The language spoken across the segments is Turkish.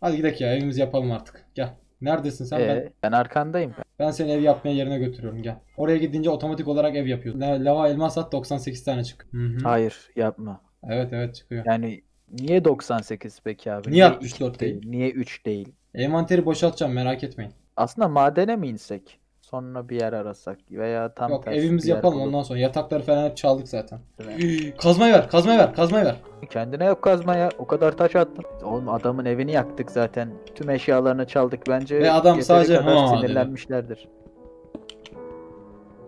Hadi gidelim ya, evimizi yapalım artık. Gel. Neredesin sen? Ben arkandayım. Ben seni ev yapmaya yerine götürüyorum, gel. Oraya gidince otomatik olarak ev yapıyorsun. Lava elmas at, 98 tane çık. Hı-hı. Hayır yapma. Evet evet çıkıyor. Yani niye 98 peki abi? Niye 64 değil? Niye 3 değil? Envanteri boşaltacağım, merak etmeyin. Aslında madene mi insek? Sonra bir yer arasak veya tam yok, evimizi yapalım bulup. Ondan sonra yatakları falan hep çaldık zaten. Evet. Kazmayı ver, kazmayı ver, kazmayı ver. Kendine yok kazmaya, o kadar taş attın. Oğlum adamın evini yaktık zaten. Tüm eşyalarını çaldık bence. Ve adam sadece sinirlenmişlerdir.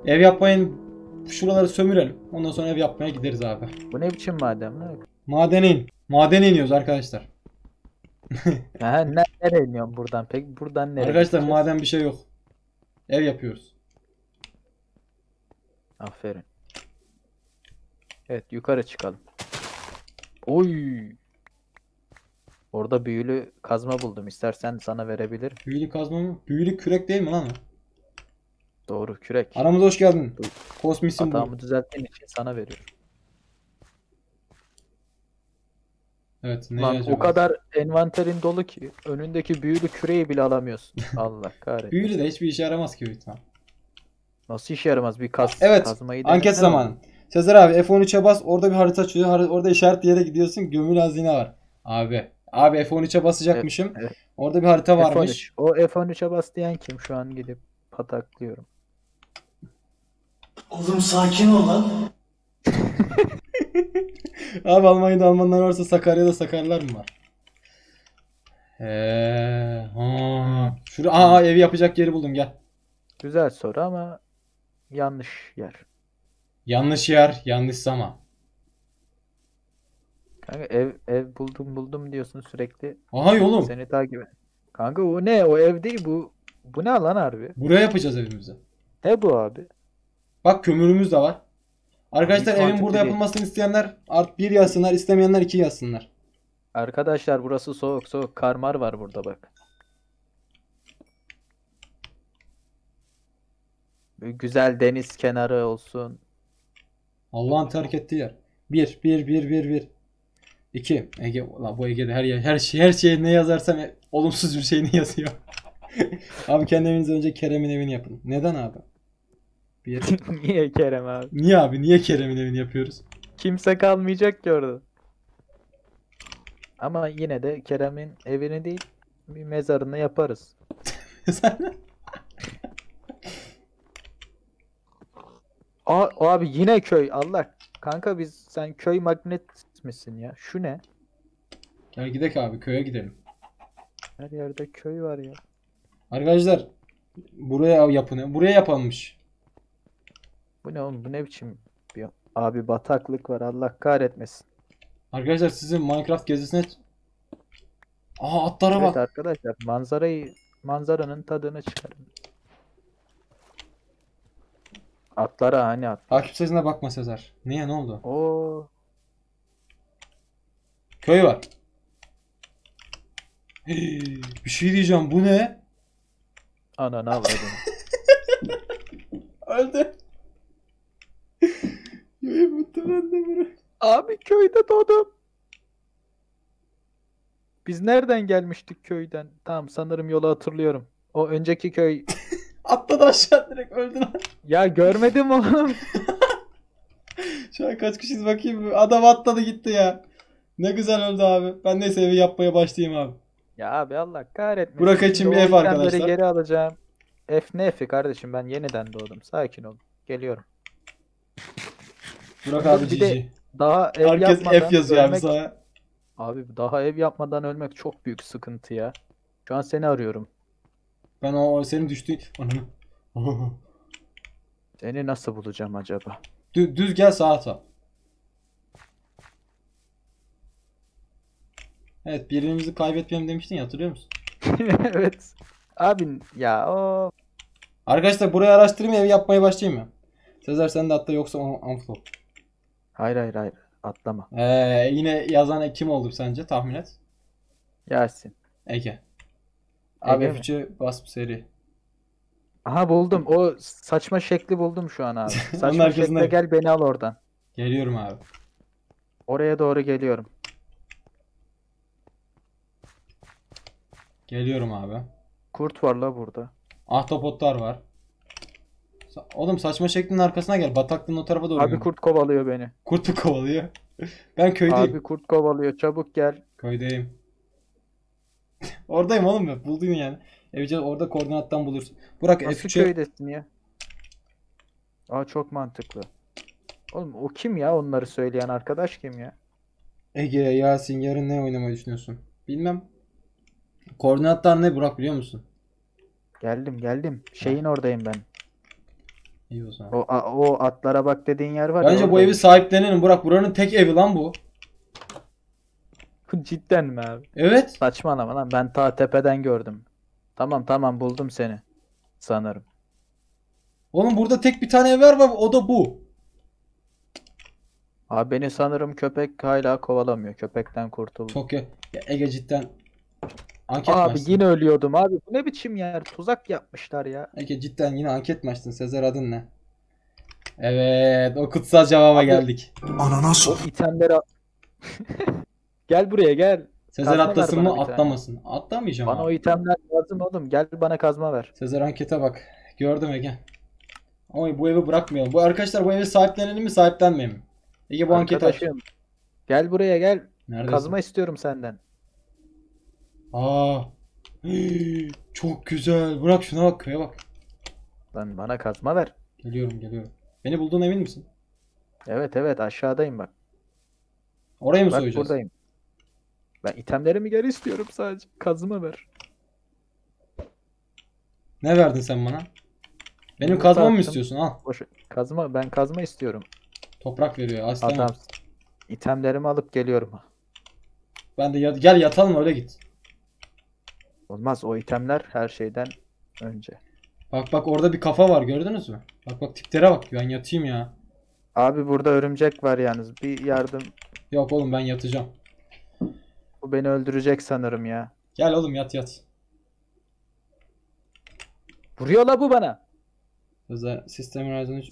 Ev yapmayın, şuraları sömürelim. Ondan sonra ev yapmaya gideriz abi. Bu ne biçim maden? Madene iniyoruz arkadaşlar. Nereye iniyorum buradan peki? Buradan nereye? Arkadaşlar gideceğiz? Maden bir şey yok. Ev yapıyoruz. Aferin. Evet yukarı çıkalım. Oy. Orada büyülü kazma buldum. İstersen sana verebilirim. Büyülü kazma mı? Büyülü kürek değil mi lan? Doğru kürek. Aramıza hoş geldin. Kosmisin bu. Hatamı düzelttiğin için sana veriyorum. Evet. Lan o kadar envanterin dolu ki önündeki büyülü küreği bile alamıyorsun. Allah kahretsin. Büyülü de hiçbir işe yaramaz ki lütfen. Nasıl işe yaramaz? Bir kazmayı anket zamanı. Sezer abi F13'e bas, orada bir harita açıyor. Orada işaretli yere gidiyorsun. Gömül hazine var. Abi F13'e basacakmışım. Evet. Orada bir harita varmış. O F13'e bas diyen kim? Şu an gidip pataklıyorum. Oğlum sakin ol lan. Abi Almanya'da Almanlar varsa Sakarya'da Sakarlar mı var? Şuraya evi yapacak yeri buldum, gel. Güzel soru ama yanlış yer. Yanlış yer, yanlış zaman. Kanka ev buldum diyorsun sürekli. Aha yolum. Seni takip et. Kanka o ne? O ev değil bu. Bu ne lan harbi? Buraya yapacağız evimizi. Ne bu abi? Bak kömürümüz de var. Arkadaşlar evin burada yapılmasını isteyenler artı 1 yazsınlar, istemeyenler 2 yazsınlar. Arkadaşlar burası soğuk, karmar var burada bak. Güzel deniz kenarı olsun. Allah'ın terk ettiği yer. 1 2 Ege, la bu Ege'de her şeye ne yazarsam olumsuz bir şeyini yazıyor. Abi kendi evinizi önce Kerem'in evini yapın. Neden abi? Niye Kerem abi? Niye Kerem'in evini yapıyoruz? Kimse kalmayacak ki orada. Ama yine de Kerem'in evini değil, bir mezarını yaparız. Abi yine köy. Allah kanka sen köy magnet misin ya? Şu ne? Gel gidelim abi, köye gidelim. Her yerde köy var ya. Arkadaşlar buraya yapın. Buraya yapılmış. Bu ne oğlum? Bu ne biçim? Abi bataklık var. Allah kahretmesin. Arkadaşlar sizin Minecraft gezisine... Aha atlara bak. Evet arkadaşlar manzaranın tadını çıkarın. Atlara hani at. Takip sesine bakma Sezer. Niye, ne oldu? Oo. Köy var. Bir şey diyeceğim, bu ne? Ana ne var? Öldü. Abi köyde doğdum. Biz nereden gelmiştik köyden? Tamam sanırım yolu hatırlıyorum. O önceki köy. Atladı aşağı direkt, öldün. Ya görmedim oğlum. Şu an kaç kişiyiz bakayım. Adam atladı gitti ya. Ne güzel öldü abi. Ben neyse evi yapmaya başlayayım abi. Ya abi Allah kahretmesin. Burak için bir ev arkadaşlar. Geri alacağım. F ne F'i kardeşim, ben yeniden doğdum. Sakin ol. Geliyorum. Burak abi cici. Daha ev herkes yapmadan F yazıyor ölmek... Abi daha ev yapmadan ölmek çok büyük sıkıntı ya. Şu an seni arıyorum. Ben o senin düştüğün... Seni nasıl bulacağım acaba? Düz gel, sağa sağ. Evet birbirimizi kaybetmeyelim demiştin ya, hatırlıyor musun? Evet. Abi ya o... Arkadaşlar burayı araştırayım, ev yapmaya başlayayım mı? Sezer sen de atla yoksa unfollow. Hayır atlama. Yine yazan kim oldu sence, tahmin et? Yasin. Ege. Abi F3'e bas seri. Aha buldum, o saçma şekli buldum şu an abi. Saçma şekle gel, beni al oradan. Geliyorum abi. Oraya doğru geliyorum. Geliyorum abi. Kurt var la burada. Ahtapotlar var. Oğlum saçma şeklinin arkasına gel. Bataklığın o tarafa doğru. Abi kurt kovalıyor beni. Kurt mu kovalıyor? Ben köydeyim. Abi kurt kovalıyor. Çabuk gel. Köydeyim. Oradayım oğlum ya. Buldun yani. Evce orada koordinattan bulursun. Burak nasıl F3'e... köydesin ya? Aa çok mantıklı. Oğlum o kim ya? Onları söyleyen arkadaş kim ya? Ege, Yasin yarın ne oynamayı düşünüyorsun? Bilmem. Koordinatlar ne Burak biliyor musun? Geldim geldim. Şeyin oradayım ben. İyi o zaman. O atlara bak dediğin yer var. Bence bu evi sahiplenelim Burak. Buranın tek evi lan bu. Cidden mi abi? Evet. Saçmalama lan. Ben ta tepeden gördüm. Tamam tamam buldum seni. Sanırım. Oğlum burada tek bir tane ev var. O da bu. Abi beni sanırım köpek hala kovalamıyor. Köpekten kurtuldum. Çok ya. Ege cidden. Anket abi maçtın. Yine ölüyordum abi. Bu ne biçim yer? Tuzak yapmışlar ya. Ege cidden yine anket mi açtın? Sezer adın ne? Evet. O kutsal cevaba abi, geldik. Ananas. O itemleri gel buraya gel. Sezer kazma atlasın mı atlamasın. Atlamayacağım bana abi. O itemler lazım oğlum. Gel bana kazma ver. Sezer ankete bak. Gördüm Ege. Oy bu evi bırakmayalım. Bu arkadaşlar bu evi sahiplenelim mi sahiplenmeyelim mi? Ege bu anketi aç. Gel buraya gel. Neredesin? Kazma istiyorum senden. Aa, çok güzel. Bırak şuna bak, köye bak. Lan bana kazma ver. Geliyorum, geliyorum. Beni bulduğuna emin misin? Evet, evet. Aşağıdayım bak. Orayı mı soyacağız? Bak buradayım. Ben itemlerimi geri istiyorum sadece. Kazma ver. Ne verdin sen bana? Benim kazmamı mı istiyorsun? Al. Boş, kazma, ben kazma istiyorum. Toprak veriyor. Aslan. Adam. İtemlerimi alıp geliyorum. Ben de gel yatalım öyle git. Olmaz o itemler her şeyden önce. Bak bak orada bir kafa var gördünüz mü? Bak bak tiplere bak ben yatayım ya. Abi burada örümcek var yalnız bir yardım. Yok oğlum ben yatacağım. Bu beni öldürecek sanırım ya. Gel oğlum yat yat. Vuruyor la bu bana.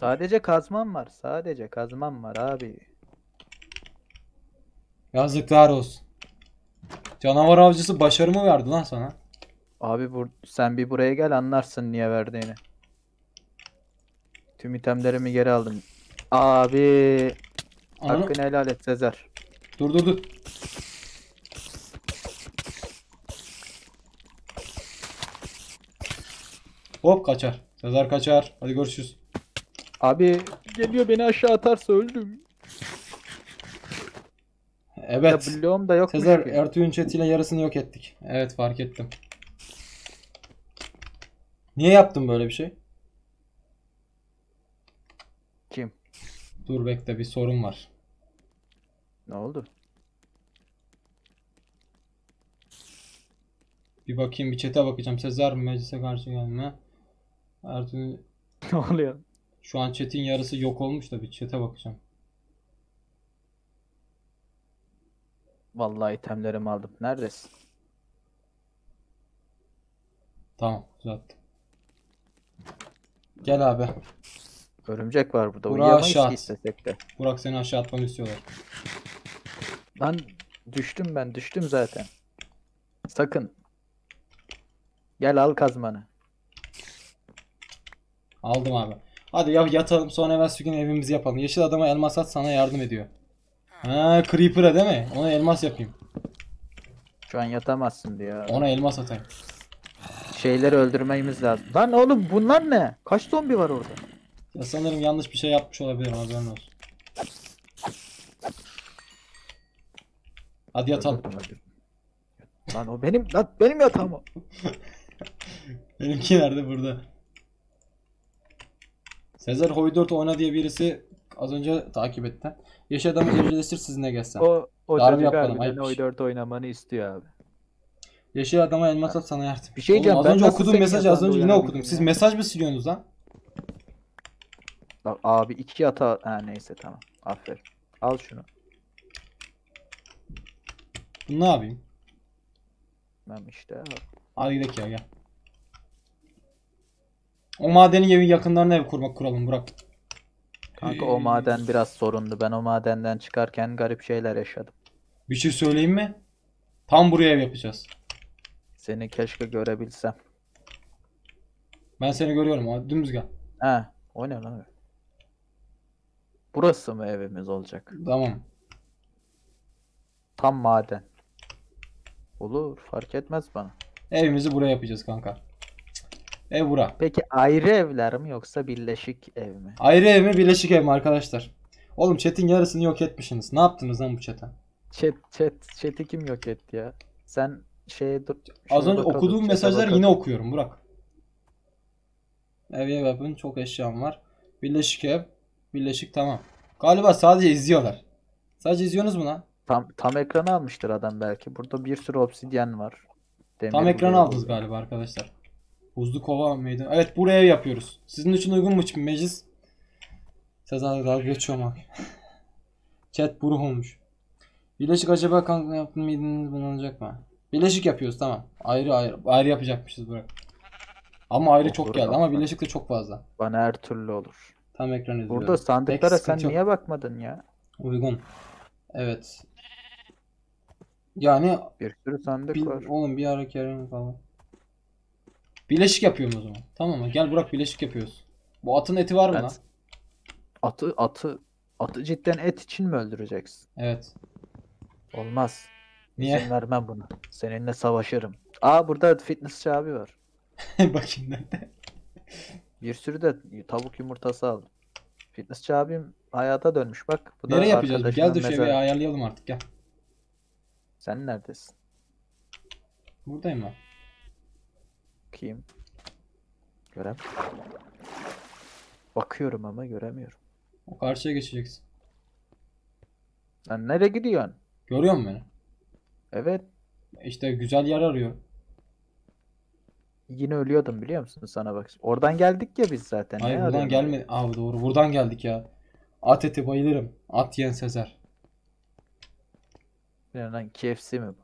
Sadece kazmam var sadece kazmam var abi. Yazıklar olsun. Canavar avcısı başarımı verdi lan sana. Abi sen bir buraya gel anlarsın niye verdiğini. Tüm itemlerimi geri aldım. Abi. Anladım. Hakkını helal et Sezer. Dur dur dur. Hop kaçar. Sezer kaçar. Hadi görüşürüz. Abi geliyor beni aşağı atarsa öldüm. Evet. Bloğum da yokmuş Sezer ki. Ertuğ'un chatiyle yarısını yok ettik. Evet fark ettim. Niye yaptın böyle bir şey? Kim? Dur bekle bir sorun var. Ne oldu? Bir bakayım bir chat'e bakacağım. Sezer meclise karşı gelme. Ertuğ'un... Ne oluyor? Şu an chat'in yarısı yok olmuş da bir chat'e bakacağım. Vallahi itemlerimi aldım. Neredesin? Tamam uzattım. Gel abi. Örümcek var burada. Burak aşağı istesek de. Burak seni aşağı atmanı istiyorlar. Lan düştüm ben. Düştüm zaten. Sakın. Gel al kazmanı. Aldım abi. Hadi ya yatalım sonra evvelsi gün evimizi yapalım. Yeşil adama elmas at sana yardım ediyor. Ha Creeper'a değil mi? Ona elmas yapayım. Şu an yatamazsın diyor. Ona elmas atayım. Şeyleri öldürmemiz lazım. Lan oğlum bunlar ne? Kaç zombi var orada? Ya sanırım yanlış bir şey yapmış olabilirim haberin olsun. Hadi yatalım. Lan o benim, lan benim yatağım o. Benimki nerede burada? Sezer Hoydort oyna diye birisi az önce takip etti. Yaş adamı evcilleştir sizinle gelsen. O darbe yapalım. Hoydort oynamanı istiyor abi. Yeşil adama elmas at sana artık. Bir şey oğlum, az önce okuduğum mesajı az önce yine okudum. Siz mesaj mı siliyorsunuz lan? Bak abi iki hata. Ha neyse tamam. Aferin. Al şunu. Bunu ne yapayım? Ben işte. Hadi gidelim ya gel. O madenin evi yakınlarına ev kuralım Burak. Kanka o maden biraz sorunlu. Ben o madenden çıkarken garip şeyler yaşadım. Bir şey söyleyeyim mi? Tam buraya ev yapacağız. Seni keşke görebilsem. Ben seni görüyorum abi, dümdüz gel. He, o ne lan? Burası mı evimiz olacak? Tamam. Tam maden. Olur, fark etmez bana. Evimizi buraya yapacağız kanka. Ev bura. Peki ayrı evler mi yoksa birleşik ev mi? Ayrı ev mi birleşik ev mi arkadaşlar? Oğlum chat'in yarısını yok etmişsiniz. Ne yaptınız lan bu chat'e? Chat'i kim yok etti ya? Sen şeye dur. Az önce okuduğum mesajlar yine okuyorum Burak. Ev yapın, çok eşyam var. Birleşik ev. Birleşik, tamam. Galiba sadece izliyorlar. Sadece izliyorsunuz mu lan? Tam ekranı almıştır adam belki. Burada bir sürü obsidyen var. Demir tam ekranı aldınız galiba arkadaşlar. Buzlu kova meydan. Evet, buraya yapıyoruz. Sizin için uygun mu için meclis? Sezer daha geçiyorum abi. Chat buruk olmuş. Birleşik acaba kanka yaptın mıydınız, bulunacak mı? Birleşik yapıyoruz, tamam. Ayrı yapacakmışız buraya. Ama ayrı olur, çok geldi ama birleşik de çok fazla. Bana her türlü olur. Tam ekran izliyorum. Burada sandıklara sen niye bakmadın ya? Uygun. Evet. Yani bir sürü sandık var. Oğlum bir ara kerem falan. Birleşik yapıyorum o zaman. Tamam mı? Gel Burak, birleşik yapıyoruz. Bu atın eti var mı lan? Atı cidden et için mi öldüreceksin? Evet. Olmaz. Niye? İzin vermem bunu. Seninle savaşırım. Aa, burada fitnessçi abi var. Bakayım nerede? Bir sürü de tavuk yumurtası aldım. Fitnessçi abim hayata dönmüş bak. Bu nereye yapacağız? Gel de şöyle ayarlayalım artık, gel. Sen neredesin? Buradayım ben. Kim? Görem. Bakıyorum ama göremiyorum. O karşıya geçeceksin. Sen nereye gidiyorsun? Görüyor musun beni? Evet. İşte güzel yer arıyor. Yine ölüyordum biliyor musun sana bak. Oradan geldik ya biz zaten. Hayır ne buradan gelmedi. Abi doğru, buradan geldik ya. At eti bayılırım. At yiyen Sezer. Ne lan, KFC mi bu?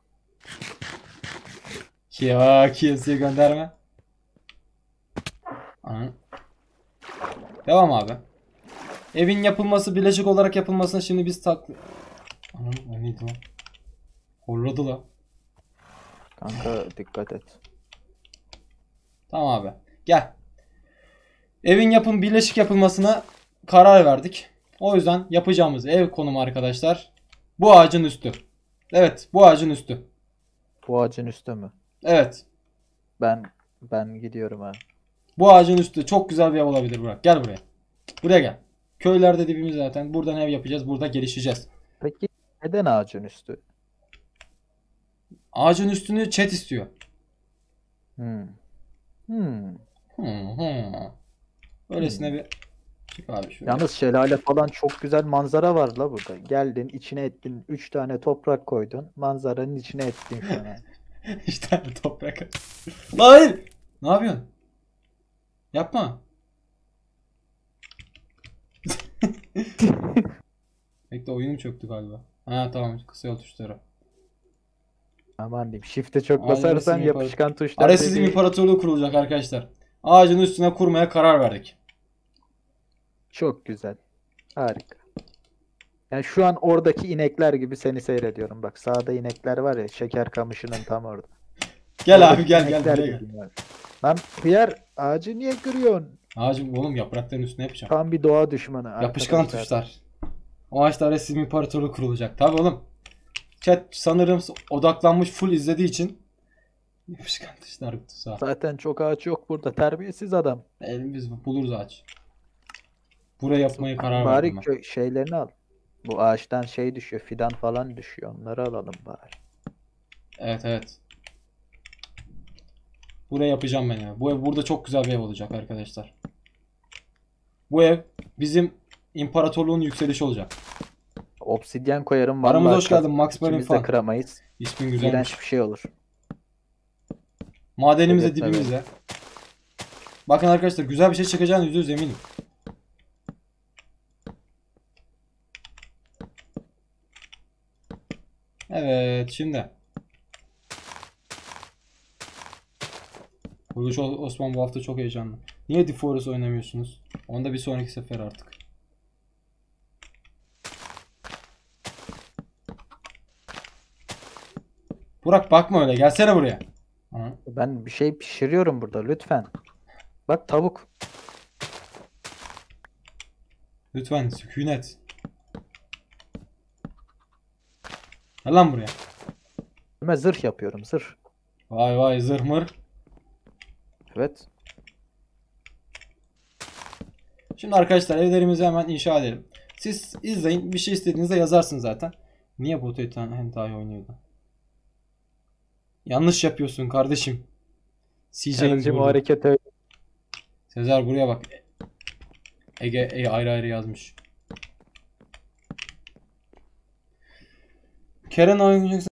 Ya KFC'ye gönderme. Aha. Devam abi. Evin yapılması birleşik olarak yapılmasına şimdi biz Anam neydi lan? Horladı la. Kanka dikkat et. Tamam abi. Gel. Evin birleşik yapılmasına karar verdik. O yüzden yapacağımız ev konumu arkadaşlar bu ağacın üstü. Evet, bu ağacın üstü. Bu ağacın üstü mü? Evet. Ben gidiyorum ha. Bu ağacın üstü çok güzel bir ev olabilir Burak. Gel buraya. Buraya gel. Köylerde dibimiz zaten. Buradan ev yapacağız. Burada gelişeceğiz. Peki neden ağacın üstü? Ağacın üstünü chat istiyor. Öylesine bir çık abi şöyle. Yalnız şelale falan çok güzel manzara var la burada. Geldin içine ettin 3 tane toprak koydun. Manzaranın içine ettin şu an. 3 tane toprak. Hayır. Ne yapıyorsun? Yapma. Bekle, oyunum çöktü galiba. Ha tamam, kısa yol tuşları. Aman diyeyim, shift'e çok basarsan yapışkan tuşlar. Aresizm imparatorluğu kurulacak arkadaşlar. Ağacın üstüne kurmaya karar verdik. Çok güzel. Harika. Yani şu an oradaki inekler gibi seni seyrediyorum. Bak sağda inekler var ya, şeker kamışının tam orada. Gel oradaki abi gel. Lan Pierre, ağacı niye kırıyorsun? Ağacım oğlum, yaprakların üstüne yapacağım. Tam bir doğa düşmanı. Yapışkan arkadaşlar. Tuşlar. O ağaçta Aresizm imparatorluğu kurulacak. Tabii oğlum. Chat sanırım odaklanmış, full izlediği için yapışkan dışlar kutusu. Zaten çok ağaç yok burada, terbiyesiz adam. Elimiz buluruz ağaç. Buraya yapmayı karar verdim ben. Bari şeylerini al. Bu ağaçtan şey düşüyor, fidan falan düşüyor. Onları alalım bari. Evet. Buraya yapacağım ben ya. Bu ev burada çok güzel bir ev olacak arkadaşlar. Bu ev bizim imparatorluğun yükselişi olacak. Obsidyen koyarım. Aramıza hoş geldin Max Barin falan. Kıramayız. İsmin güzelmiş. İğrenç bir şey olur. Madenimiz de dibimizde. Bakın arkadaşlar, güzel bir şey çıkacağını %100 eminim. Evet şimdi. Kuruluş Osman bu hafta çok heyecanlı. Niye Deep Forest oynamıyorsunuz? Onda bir sonraki sefer artık. Burak bakma öyle, gelsene buraya. Aha. Ben bir şey pişiriyorum burada lütfen. Bak tavuk. Lütfen sükunet. Gel lan buraya. Ben zırh yapıyorum, zırh. Vay vay, zırh mır. Evet. Şimdi arkadaşlar evlerimizi hemen inşa edelim. Siz izleyin, bir şey istediğinizde yazarsın zaten. Niye botu hentai oynuyordu? Yanlış yapıyorsun kardeşim. Kardeşim hareket. Sezer buraya bak. Ege, Ege ayrı ayrı yazmış. Kerem oyuncak.